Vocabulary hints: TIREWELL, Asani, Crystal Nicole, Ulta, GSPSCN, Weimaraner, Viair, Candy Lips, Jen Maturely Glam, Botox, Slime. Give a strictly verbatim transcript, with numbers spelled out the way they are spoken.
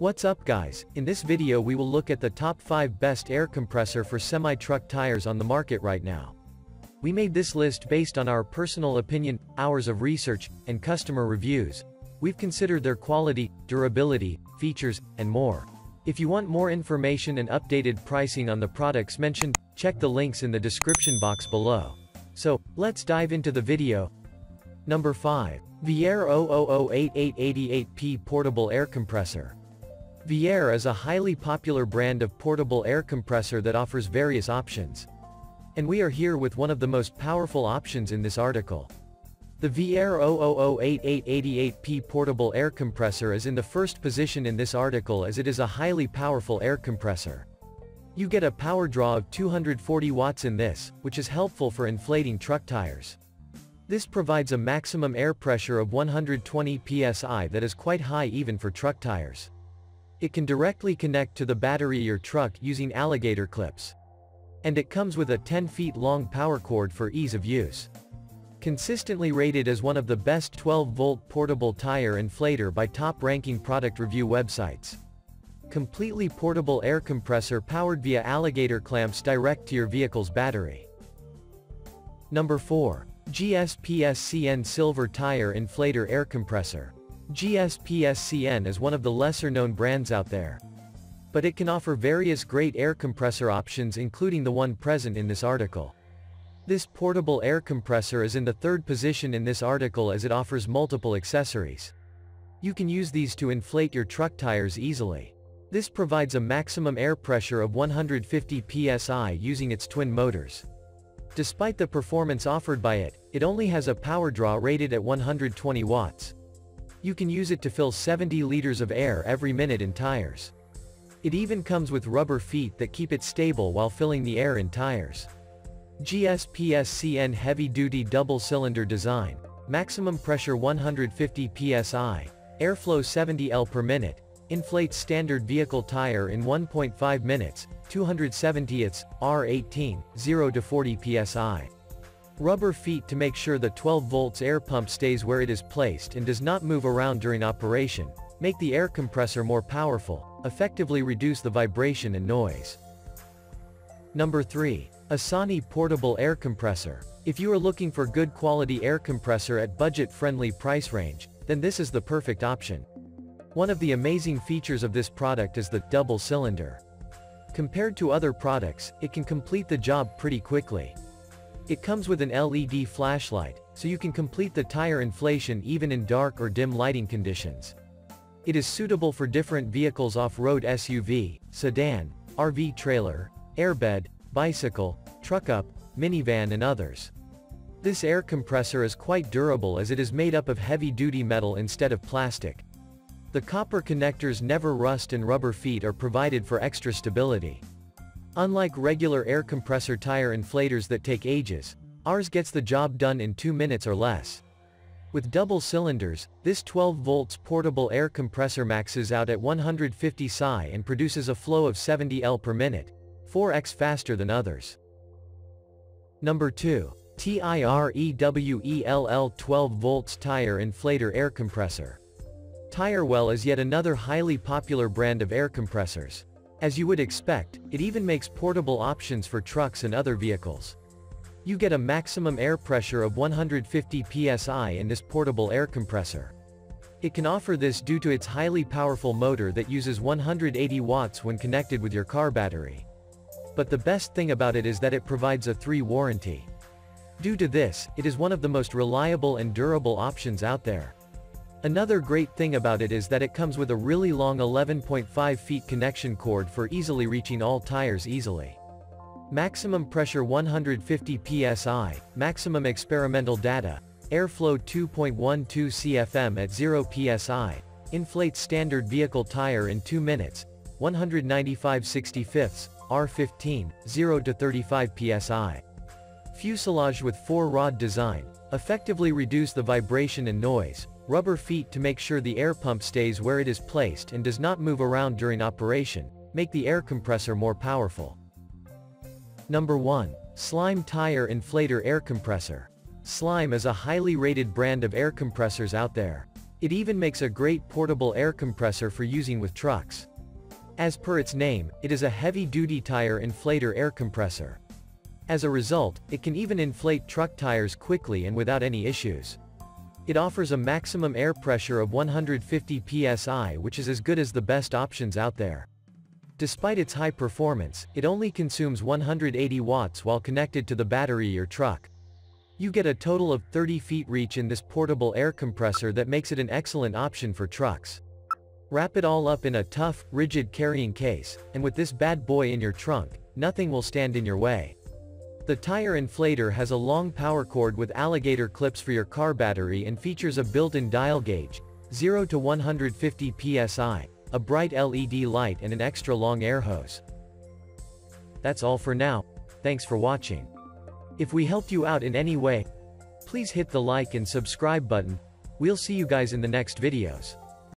What's up guys, in this video we will look at the top five best air compressor for semi-truck tires on the market right now. We made this list based on our personal opinion, hours of research, and customer reviews. We've considered their quality, durability, features, and more. If you want more information and updated pricing on the products mentioned, check the links in the description box below. So, let's dive into the video. Number five. Viair zero zero zero eight eight eight eight P Portable Air Compressor. Viair is a highly popular brand of portable air compressor that offers various options. And we are here with one of the most powerful options in this article. The Viair zero zero zero eight eight eight eight P Portable Air Compressor is in the first position in this article as it is a highly powerful air compressor. You get a power draw of two hundred forty watts in this, which is helpful for inflating truck tires. This provides a maximum air pressure of one hundred twenty P S I that is quite high even for truck tires. It can directly connect to the battery of your truck using alligator clips. And it comes with a ten feet long power cord for ease of use. Consistently rated as one of the best twelve volt portable tire inflator by top-ranking product review websites. Completely portable air compressor powered via alligator clamps direct to your vehicle's battery. Number four. G S P S C N Silver Tire Inflator Air Compressor. G S P S C N is one of the lesser-known brands out there. But it can offer various great air compressor options including the one present in this article. This portable air compressor is in the third position in this article as it offers multiple accessories. You can use these to inflate your truck tires easily. This provides a maximum air pressure of one hundred fifty P S I using its twin motors. Despite the performance offered by it, it only has a power draw rated at one hundred twenty watts. You can use it to fill seventy liters of air every minute in tires. It even comes with rubber feet that keep it stable while filling the air in tires. G S P S C N Heavy Duty Double Cylinder Design. Maximum pressure one hundred fifty P S I. Airflow seventy liters per minute. Inflates standard vehicle tire in one point five minutes, two hundred seventy watts, R eighteen, zero to forty P S I. Rubber feet to make sure the twelve volts air pump stays where it is placed and does not move around during operation, make the air compressor more powerful, effectively reduce the vibration and noise. Number three. Asani Portable Air Compressor. If you are looking for good quality air compressor at budget-friendly price range, then this is the perfect option. One of the amazing features of this product is the double cylinder. Compared to other products, it can complete the job pretty quickly. It comes with an L E D flashlight, so you can complete the tire inflation even in dark or dim lighting conditions. It is suitable for different vehicles: off-road S U V, sedan, R V trailer, airbed, bicycle, truck-up, minivan and others. This air compressor is quite durable as it is made up of heavy-duty metal instead of plastic. The copper connectors never rust and rubber feet are provided for extra stability. Unlike regular air compressor tire inflators that take ages, ours gets the job done in two minutes or less. With double cylinders, this twelve volts portable air compressor maxes out at one hundred fifty psi and produces a flow of seventy liters per minute, four times faster than others. Number two. TIREWELL twelve volts Tire Inflator Air Compressor. TIREWELL is yet another highly popular brand of air compressors. As you would expect, it even makes portable options for trucks and other vehicles. You get a maximum air pressure of one hundred fifty P S I in this portable air compressor. It can offer this due to its highly powerful motor that uses one hundred eighty watts when connected with your car battery. But the best thing about it is that it provides a three year warranty. Due to this, it is one of the most reliable and durable options out there. Another great thing about it is that it comes with a really long eleven point five feet connection cord for easily reaching all tires easily. Maximum pressure one hundred fifty P S I, maximum experimental data, airflow two point one two C F M at zero P S I, inflates standard vehicle tire in two minutes, one hundred ninety-five sixty-fifths, R fifteen, zero to thirty-five P S I. Fuselage with four rod design, effectively reduce the vibration and noise, rubber feet to make sure the air pump stays where it is placed and does not move around during operation, make the air compressor more powerful. Number one. Slime Tire Inflator Air Compressor. Slime is a highly rated brand of air compressors out there. It even makes a great portable air compressor for using with trucks. As per its name, it is a heavy-duty tire inflator air compressor. As a result, it can even inflate truck tires quickly and without any issues. It offers a maximum air pressure of one hundred fifty P S I, which is as good as the best options out there. Despite its high performance, it only consumes one hundred eighty watts while connected to the battery or truck. You get a total of thirty feet reach in this portable air compressor that makes it an excellent option for trucks. Wrap it all up in a tough, rigid carrying case, and with this bad boy in your trunk, nothing will stand in your way. The tire inflator has a long power cord with alligator clips for your car battery and features a built-in dial gauge, zero to one hundred fifty P S I, a bright L E D light and an extra long air hose. That's all for now. Thanks for watching. If we helped you out in any way, please hit the like and subscribe button. We'll see you guys in the next videos.